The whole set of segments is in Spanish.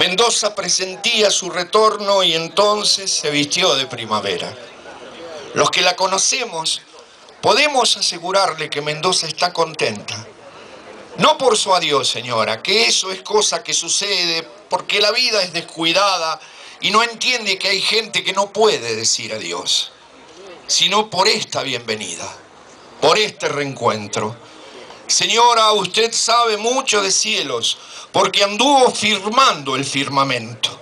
Mendoza presentía su retorno y entonces se vistió de primavera. Los que la conocemos podemos asegurarle que Mendoza está contenta. No por su adiós, señora, que eso es cosa que sucede porque la vida es descuidada y no entiende que hay gente que no puede decir adiós, sino por esta bienvenida, por este reencuentro. Señora, usted sabe mucho de cielos, porque anduvo firmando el firmamento.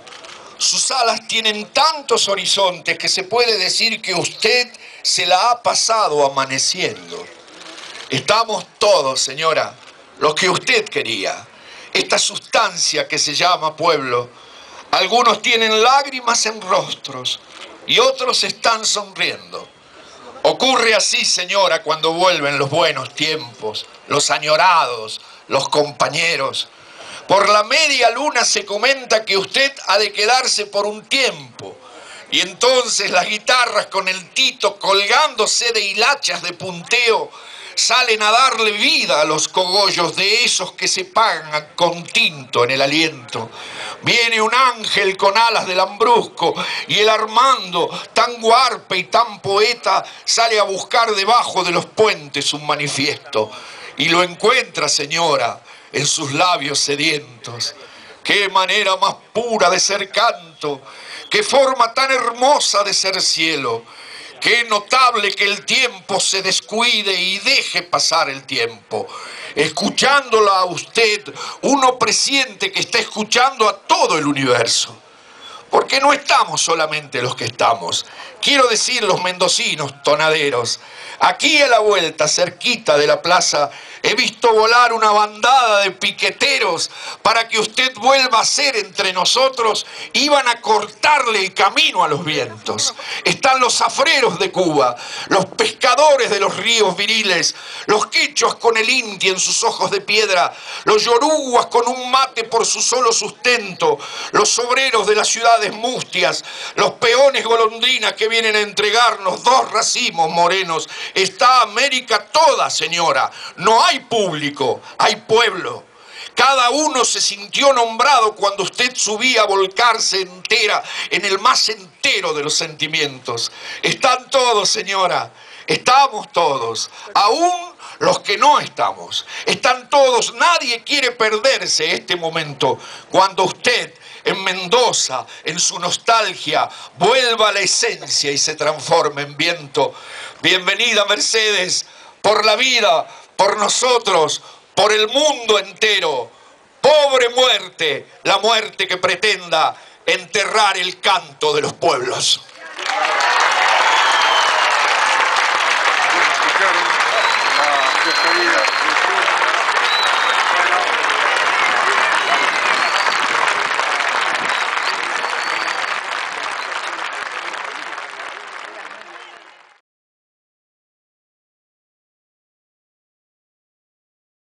Sus alas tienen tantos horizontes que se puede decir que usted se la ha pasado amaneciendo. Estamos todos, señora, los que usted quería, esta sustancia que se llama pueblo. Algunos tienen lágrimas en rostros y otros están sonriendo. Ocurre así, señora, cuando vuelven los buenos tiempos, los añorados, los compañeros. Por la media luna se comenta que usted ha de quedarse por un tiempo. Y entonces las guitarras con el Tito colgándose de hilachas de punteo salen a darle vida a los cogollos de esos que se pagan con tinto en el aliento. Viene un ángel con alas de lambrusco y el Armando, tan guarpe y tan poeta, sale a buscar debajo de los puentes un manifiesto. Y lo encuentra, señora, en sus labios sedientos. ¡Qué manera más pura de ser canto! ¡Qué forma tan hermosa de ser cielo! ¡Qué notable que el tiempo se descuide y deje pasar el tiempo! Escuchándola a usted, uno presiente que está escuchando a todo el universo. Porque no estamos solamente los que estamos. Quiero decir los mendocinos, tonaderos. Aquí a la vuelta, cerquita de la plaza, he visto volar una bandada de piqueteros para que usted vuelva a ser entre nosotros. Iban a cortarle el camino a los vientos. Están los zafreros de Cuba, los pescadores de los ríos viriles, los quechuas con el inti en sus ojos de piedra, los yoruguas con un mate por su solo sustento, los obreros de la ciudad mustias, los peones golondrinas que vienen a entregarnos dos racimos morenos. Está América toda, señora. No hay público, hay pueblo. Cada uno se sintió nombrado cuando usted subía a volcarse entera en el más entero de los sentimientos. Están todos, señora. Estamos todos, aún los que no estamos. Están todos, nadie quiere perderse este momento cuando usted en Mendoza, en su nostalgia, vuelva a la esencia y se transforme en viento. Bienvenida, Mercedes, por la vida, por nosotros, por el mundo entero. Pobre muerte, la muerte que pretenda enterrar el canto de los pueblos.